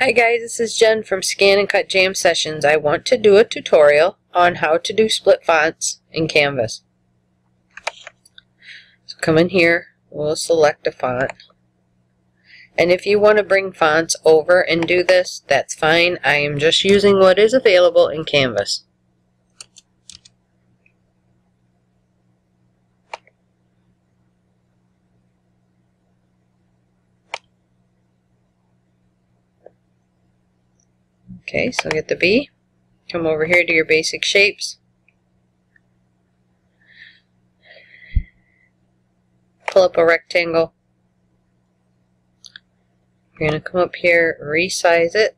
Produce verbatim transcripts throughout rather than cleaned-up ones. Hi guys, this is Jen from ScanNCut JAM Sessions. I want to do a tutorial on how to do split fonts in Canvas. So come in here, we'll select a font. And if you want to bring fonts over and do this, that's fine. I am just using what is available in Canvas. Okay, so get the B, come over here to your basic shapes, pull up a rectangle, you're going to come up here, resize it,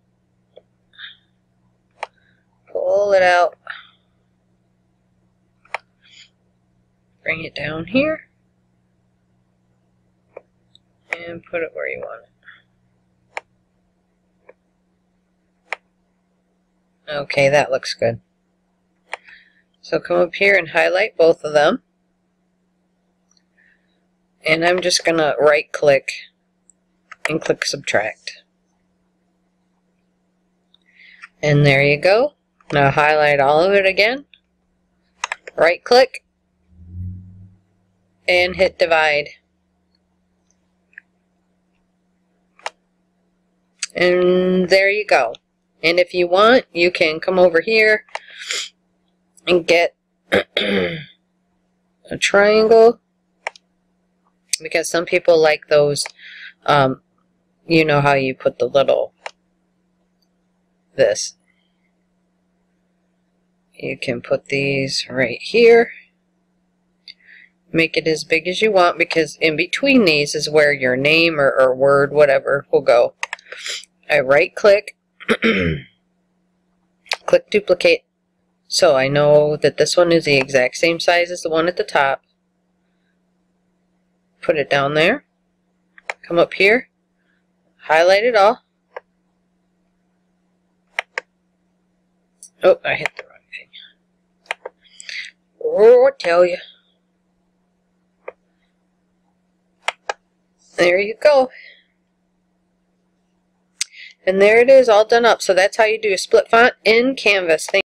pull it out, bring it down here, and put it where you want it. Okay, that looks good. So come up here and highlight both of them. And I'm just going to right click and click subtract. And there you go. Now highlight all of it again. Right click. And hit divide. And there you go. And if you want, you can come over here and get a triangle, because some people like those, um, you know how you put the little, this. You can put these right here. Make it as big as you want, because in between these is where your name or, or word, whatever, will go. I right click. Click duplicate, so I know that this one is the exact same size as the one at the top. Put it down there, come up here, highlight it all. Oh, I hit the wrong thing. Oh, I tell you. There you go. And there it is, all done up. So that's how you do a split font in Canvas. Thank